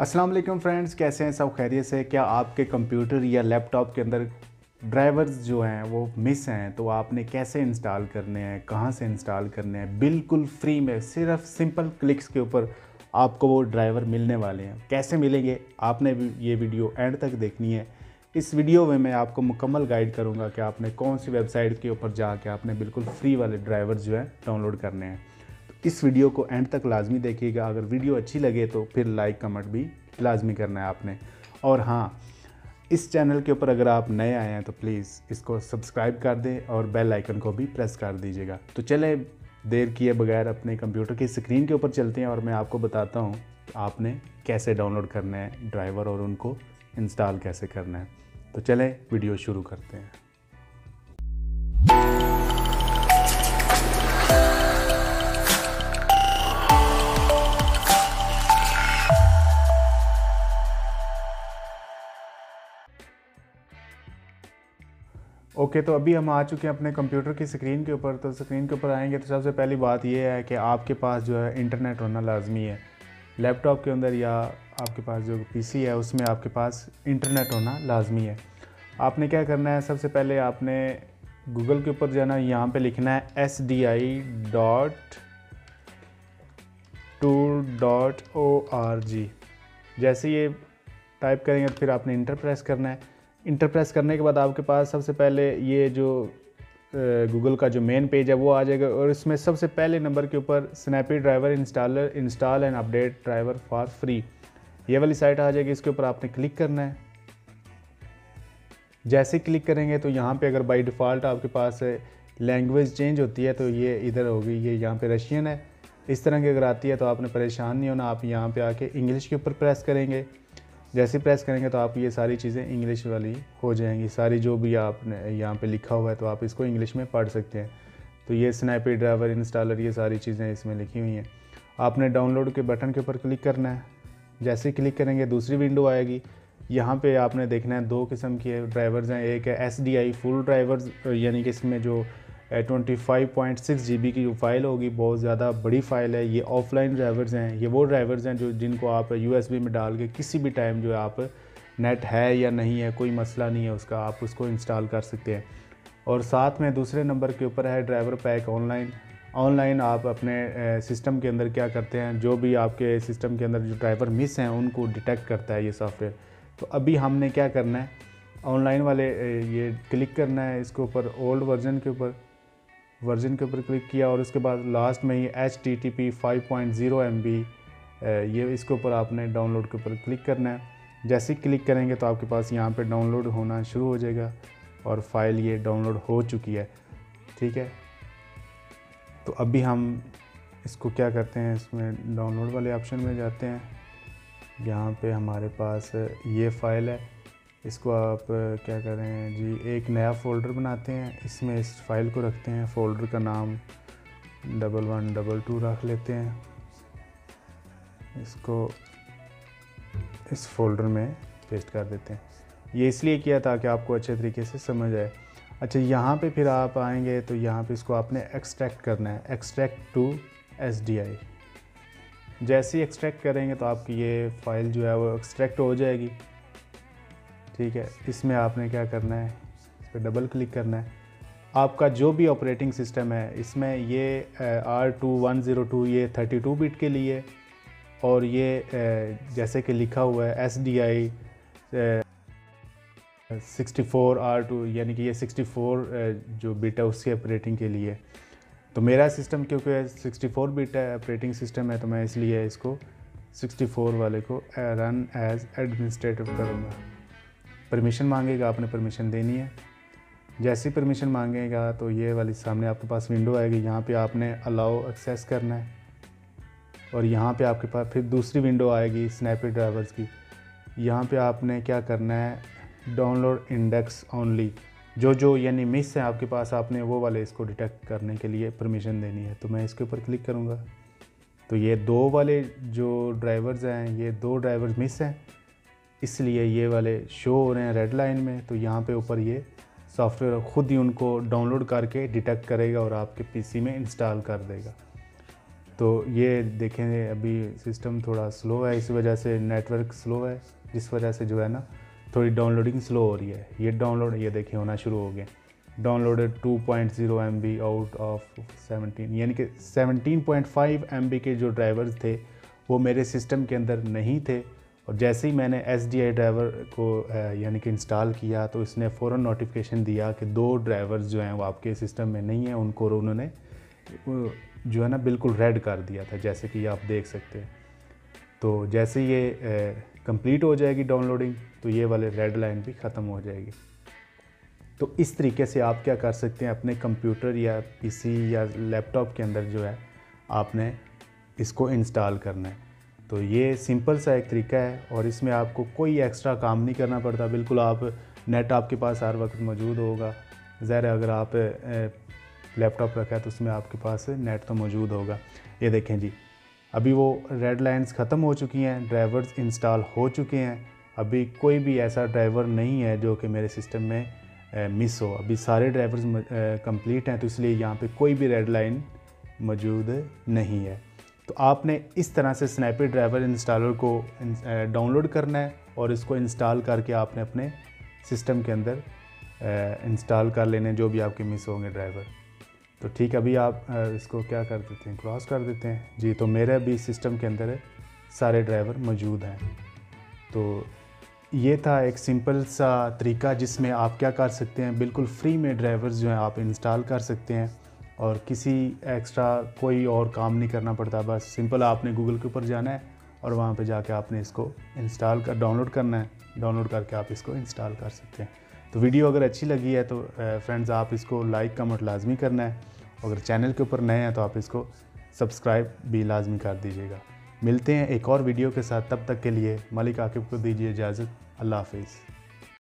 अस्सलाम वालेकुम फ्रेंड्स, कैसे हैं सब? खैरियत से? क्या आपके कंप्यूटर या लैपटॉप के अंदर ड्राइवर्स जो हैं वो मिस हैं, तो आपने कैसे इंस्टॉल करने हैं, कहाँ से इंस्टॉल करने हैं? बिल्कुल फ्री में, सिर्फ सिंपल क्लिक्स के ऊपर आपको वो ड्राइवर मिलने वाले हैं। कैसे मिलेंगे, आपने ये वीडियो एंड तक देखनी है। इस वीडियो में मैं आपको मुकम्मल गाइड करूँगा कि आपने कौन सी वेबसाइट के ऊपर जा के आपने बिल्कुल फ्री वाले ड्राइवर जो है डाउनलोड करने हैं। इस वीडियो को एंड तक लाजमी देखिएगा। अगर वीडियो अच्छी लगे तो फिर लाइक कमेंट भी लाजमी करना है आपने। और हाँ, इस चैनल के ऊपर अगर आप नए आए हैं तो प्लीज़ इसको सब्सक्राइब कर दें और बेल आइकन को भी प्रेस कर दीजिएगा। तो चले देर किए बगैर अपने कंप्यूटर की स्क्रीन के ऊपर चलते हैं और मैं आपको बताता हूँ आपने कैसे डाउनलोड करना है ड्राइवर और उनको इंस्टॉल कैसे करना है। तो चले वीडियो शुरू करते हैं। ओके, तो अभी हम आ चुके हैं अपने कंप्यूटर की स्क्रीन के ऊपर। तो स्क्रीन के ऊपर आएंगे तो सबसे पहली बात यह है कि आपके पास जो है इंटरनेट होना लाजमी है। लैपटॉप के अंदर या आपके पास जो पीसी है उसमें आपके पास इंटरनेट होना लाजमी है। आपने क्या करना है, सबसे पहले आपने गूगल के ऊपर जाना है, यहाँ पे लिखना है sdi.tool.org। जैसे ये टाइप करेंगे तो फिर आपने इंटर प्रेस करना है। इंटरप्रेस करने के बाद आपके पास सबसे पहले ये जो गूगल का जो मेन पेज है वो आ जाएगा और इसमें सबसे पहले नंबर के ऊपर snappy driver installer install and update driver for free, ये वाली साइट आ जाएगी। इसके ऊपर आपने क्लिक करना है। जैसे क्लिक करेंगे तो यहाँ पे अगर बाय डिफ़ॉल्ट आपके पास लैंग्वेज चेंज होती है तो ये इधर होगी, ये यहाँ पर रशियन है। इस तरह की अगर आती है तो आपने परेशान नहीं होना, आप यहाँ पर आके इंग्लिश के ऊपर प्रेस करेंगे। जैसे प्रेस करेंगे तो आप ये सारी चीज़ें इंग्लिश वाली हो जाएंगी, सारी जो भी आपने यहाँ पे लिखा हुआ है तो आप इसको इंग्लिश में पढ़ सकते हैं। तो ये स्नैपी ड्राइवर इंस्टॉलर, ये सारी चीज़ें इसमें लिखी हुई हैं। आपने डाउनलोड के बटन के ऊपर क्लिक करना है। जैसे क्लिक करेंगे दूसरी विंडो आएगी। यहाँ पे आपने देखना है दो किस्म के ड्राइवर्स हैं, एक है SDI फुल ड्राइवर्स, यानी कि इसमें जो 25.6 GB की जो फाइल होगी बहुत ज़्यादा बड़ी फाइल है। ये ऑफलाइन ड्राइवर्स हैं, ये वो ड्राइवर्स हैं जो जिनको आप USB में डाल के किसी भी टाइम जो है आप नेट है या नहीं है कोई मसला नहीं है उसका, आप उसको इंस्टॉल कर सकते हैं। और साथ में दूसरे नंबर के ऊपर है ड्राइवर पैक ऑनलाइन। ऑनलाइन आप अपने सिस्टम के अंदर क्या करते हैं, जो भी आपके सिस्टम के अंदर जो ड्राइवर मिस हैं उनको डिटेक्ट करता है ये सॉफ्टवेयर। तो अभी हमने क्या करना है, ऑनलाइन वाले ये क्लिक करना है, इसके ऊपर ओल्ड वर्जन के ऊपर क्लिक किया और उसके बाद लास्ट में ये HTTP 5.0 MB, ये इसके ऊपर आपने डाउनलोड के ऊपर क्लिक करना है। जैसे क्लिक करेंगे तो आपके पास यहाँ पे डाउनलोड होना शुरू हो जाएगा और फाइल ये डाउनलोड हो चुकी है। ठीक है, तो अभी हम इसको क्या करते हैं, इसमें डाउनलोड वाले ऑप्शन में जाते हैं। यहाँ पे हमारे पास ये फाइल है, इसको आप क्या करें जी, एक नया फ़ोल्डर बनाते हैं, इसमें इस फाइल को रखते हैं। फ़ोल्डर का नाम 1122 रख लेते हैं, इसको इस फोल्डर में पेस्ट कर देते हैं। ये इसलिए किया ताकि आपको अच्छे तरीके से समझ आए। अच्छा, यहाँ पे फिर आप आएंगे तो यहाँ पे इसको आपने एक्सट्रैक्ट करना है, extract to SDI। जैसे ही एक्सट्रैक्ट करेंगे तो आपकी ये फ़ाइल जो है वो एक्सट्रैक्ट हो जाएगी। ठीक है, इसमें आपने क्या करना है, इस पर डबल क्लिक करना है। आपका जो भी ऑपरेटिंग सिस्टम है, इसमें ये R2102 ये 32 बिट के लिए और ये जैसे कि लिखा हुआ है SDI 64 R2, यानी कि ये 64 जो बिट है उसके ऑपरेटिंग के लिए। तो मेरा सिस्टम क्योंकि 64 बिट है ऑपरेटिंग सिस्टम है तो मैं इसलिए इसको 64 वाले को रन एज एडमिनिस्ट्रेटिव करूँगा। परमिशन मांगेगा, आपने परमिशन देनी है। जैसे ही परमिशन मांगेगा तो ये वाली सामने आपके पास विंडो आएगी, यहाँ पे आपने अलाउ एक्सेस करना है और यहाँ पे आपके पास फिर दूसरी विंडो आएगी स्नैपी ड्राइवर्स की। यहाँ पे आपने क्या करना है, डाउनलोड इंडेक्स ओनली, जो जो यानी मिस है आपके पास आपने वो वाले इसको डिटेक्ट करने के लिए परमिशन देनी है। तो मैं इसके ऊपर क्लिक करूँगा तो ये दो वाले जो ड्राइवर्स हैं, ये दो ड्राइवर्स मिस हैं इसलिए ये वाले शो हो रहे हैं रेड लाइन में। तो यहाँ पे ऊपर ये सॉफ्टवेयर खुद ही उनको डाउनलोड करके डिटेक्ट करेगा और आपके पीसी में इंस्टॉल कर देगा। तो ये देखें अभी सिस्टम थोड़ा स्लो है, इस वजह से नेटवर्क स्लो है, जिस वजह से जो है ना थोड़ी डाउनलोडिंग स्लो हो रही है। ये डाउनलोड ये देखें होना शुरू हो गया, डाउनलोडेड 2.0 MB आउट ऑफ 17, यानी कि 17.5 MB के जो ड्राइवर्स थे वो मेरे सिस्टम के अंदर नहीं थे। और जैसे ही मैंने SDI ड्राइवर को यानी कि इंस्टॉल किया तो इसने फ़ौरन नोटिफिकेशन दिया कि दो ड्राइवर्स जो हैं वो आपके सिस्टम में नहीं हैं, उनको उन्होंने जो है ना बिल्कुल रेड कर दिया था, जैसे कि आप देख सकते हैं। तो जैसे ये कंप्लीट हो जाएगी डाउनलोडिंग तो ये वाले रेड लाइन भी ख़त्म हो जाएगी। तो इस तरीके से आप क्या कर सकते हैं, अपने कंप्यूटर या पीसी या लैपटॉप के अंदर जो है आपने इसको इंस्टॉल करना है। तो ये सिंपल सा एक तरीका है और इसमें आपको कोई एक्स्ट्रा काम नहीं करना पड़ता। बिल्कुल आप नेट आपके पास हर वक्त मौजूद होगा, ज़ाहिर है अगर आप लैपटॉप रखा है तो उसमें आपके पास नेट तो मौजूद होगा। ये देखें जी, अभी वो रेड लाइंस ख़त्म हो चुकी हैं, ड्राइवर्स इंस्टॉल हो चुके हैं। अभी कोई भी ऐसा ड्राइवर नहीं है जो कि मेरे सिस्टम में मिस हो, अभी सारे ड्राइवर्स कंप्लीट हैं, तो इसलिए यहाँ पे कोई भी रेड लाइन मौजूद नहीं है। तो आपने इस तरह से स्नैपी ड्राइवर इंस्टॉलर को डाउनलोड करना है और इसको इंस्टॉल करके आपने अपने सिस्टम के अंदर इंस्टॉल कर लेने जो भी आपके मिस होंगे ड्राइवर। तो ठीक, अभी आप इसको क्या कर देते हैं, क्रॉस कर देते हैं जी। तो मेरे भी सिस्टम के अंदर सारे ड्राइवर मौजूद हैं। तो ये था एक सिंपल सा तरीका जिसमें आप क्या कर सकते हैं, बिल्कुल फ्री में ड्राइवर्स जो हैं आप इंस्टॉल कर सकते हैं और किसी एक्स्ट्रा कोई और काम नहीं करना पड़ता। बस सिंपल आपने गूगल के ऊपर जाना है और वहाँ पे जाके आपने इसको इंस्टॉल कर डाउनलोड करना है, डाउनलोड करके आप इसको इंस्टॉल कर सकते हैं। तो वीडियो अगर अच्छी लगी है तो फ्रेंड्स आप इसको लाइक कमेंट लाजमी करना है, अगर चैनल के ऊपर नए हैं तो आप इसको सब्सक्राइब भी लाजमी कर दीजिएगा। मिलते हैं एक और वीडियो के साथ, तब तक के लिए मलिक आकिब को दीजिए इजाज़त। अल्लाह हाफिज़।